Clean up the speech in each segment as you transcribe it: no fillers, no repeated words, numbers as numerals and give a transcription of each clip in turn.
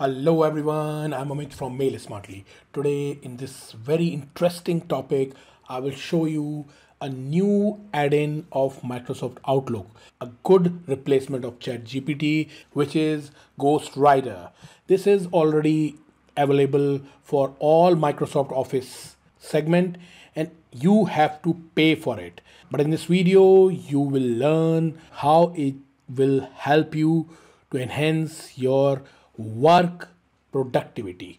Hello everyone, I'm Amit from Mail Smartly. Today in this very interesting topic, I will show you a new add-in of Microsoft Outlook, a good replacement of ChatGPT, which is Ghostwriter. This is already available for all Microsoft Office segment and you have to pay for it. But in this video, you will learn how it will help you to enhance your work productivity.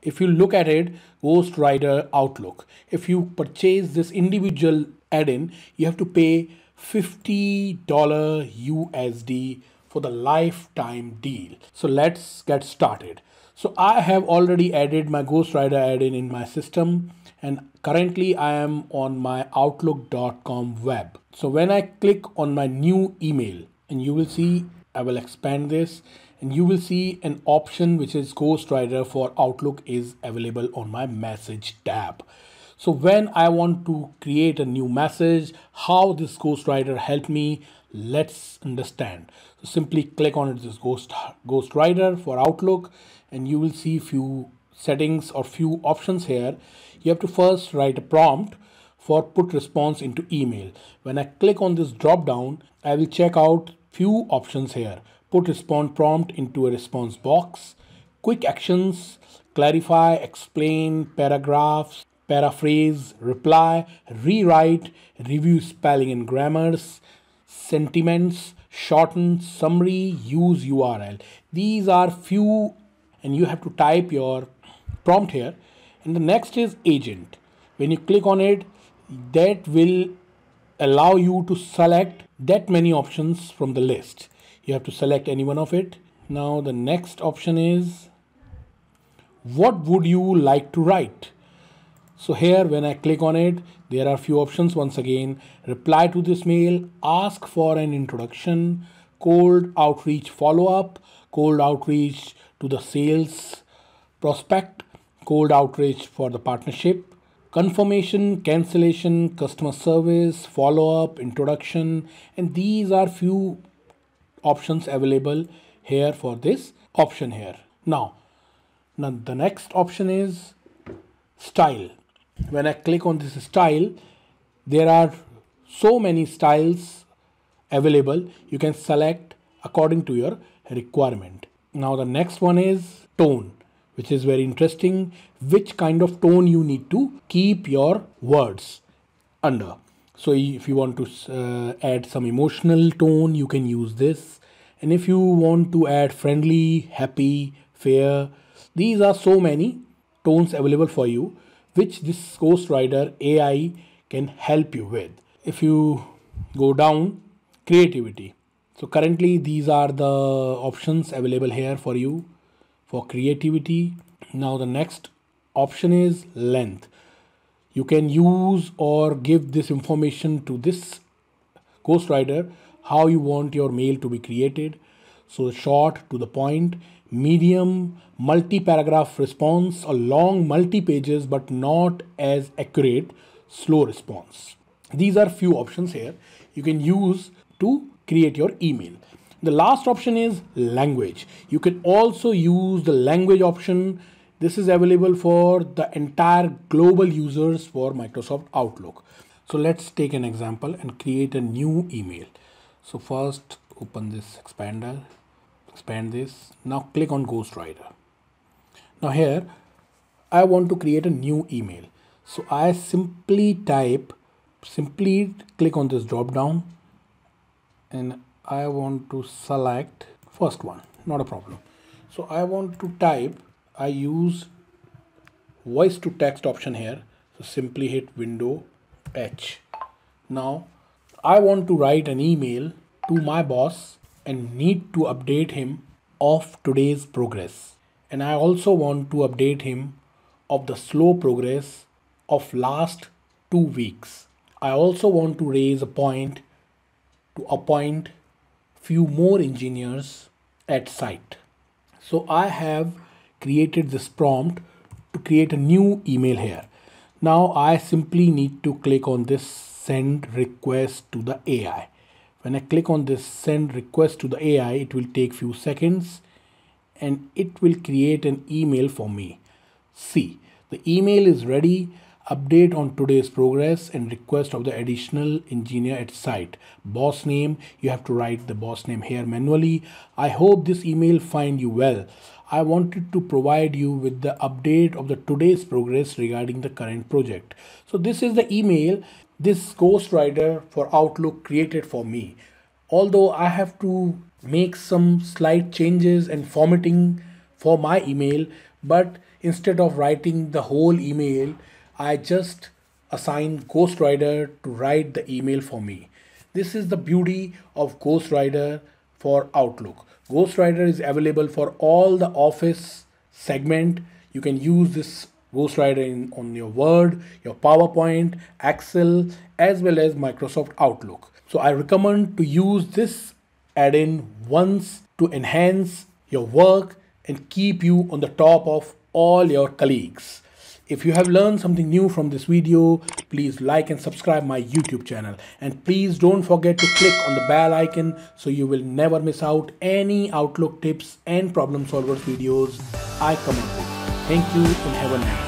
If you look at it, Ghostwriter Outlook, if you purchase this individual add-in, you have to pay $50 USD for the lifetime deal. So let's get started. So I have already added my Ghostwriter add-in in my system, and currently I am on my Outlook.com web. So when I click on my new email, and you will see, I will expand this, and you will see an option which is Ghostwriter for Outlook is available on my message tab. So when I want to create a new message, how this Ghostwriter helped me, let's understand. So simply click on it, this Ghostwriter for Outlook, and you will see few settings or few options here. You have to first write a prompt for put response into email. When I click on this drop down, I will check out few options here. Put response prompt into a response box, quick actions, clarify, explain, paragraphs, paraphrase, reply, rewrite, review spelling and grammars, sentiments, shorten, summary, use URL. These are few, and you have to type your prompt here. And the next is agent. When you click on it, that will allow you to select that many options from the list. You have to select any one of it. Now the next option is, what would you like to write? So here when I click on it, there are few options once again. Reply to this mail, ask for an introduction, cold outreach follow-up, cold outreach to the sales prospect, cold outreach for the partnership, confirmation, cancellation, customer service, follow-up, introduction, and these are few options available here for this option here. Now the next option is style. When I click on this style, there are so many styles available. You can select according to your requirement. Now the next one is tone, which is very interesting, which kind of tone you need to keep your words under. So if you want to add some emotional tone, you can use this. And if you want to add friendly, happy, fair, these are so many tones available for you, which this Ghostwriter AI can help you with. If you go down, creativity. So currently these are the options available here for you for creativity. Now the next option is length. You can use or give this information to this Ghostwriter, how you want your mail to be created. So short, to the point, medium, multi-paragraph response, or long, multi-pages, but not as accurate, slow response. These are few options here you can use to create your email. The last option is language. You can also use the language option. This is available for the entire global users for Microsoft Outlook. So let's take an example and create a new email. So first open this expander, expand this. Now click on Ghostwriter. Now here, I want to create a new email. So I simply click on this drop down, and I want to select first one, not a problem. So I want to type, I use voice to text option here. So simply hit window H. Now I want to write an email to my boss and need to update him of today's progress. And I also want to update him of the slow progress of last 2 weeks. I also want to raise a point to appoint few more engineers at site. So I have created this prompt to create a new email here. Now I simply need to click on this send request to the AI. When I click on this send request to the AI, it will take few seconds and it will create an email for me. See, the email is ready, update on today's progress and request of the additional engineer at site. Boss name, you have to write the boss name here manually. I hope this email finds you well. I wanted to provide you with the update of the today's progress regarding the current project. So this is the email this Ghostwriter for Outlook created for me. Although I have to make some slight changes and formatting for my email, but instead of writing the whole email, I just assign Ghostwriter to write the email for me. This is the beauty of Ghostwriter for Outlook. Ghostwriter is available for all the Office segment. You can use this Ghostwriter on your Word, your PowerPoint, Excel, as well as Microsoft Outlook. So I recommend to use this add-in once to enhance your work and keep you on the top of all your colleagues. If you have learned something new from this video, please like and subscribe my YouTube channel. And please don't forget to click on the bell icon so you will never miss out any Outlook tips and problem solvers videos I come up with. Thank you and have a nice day.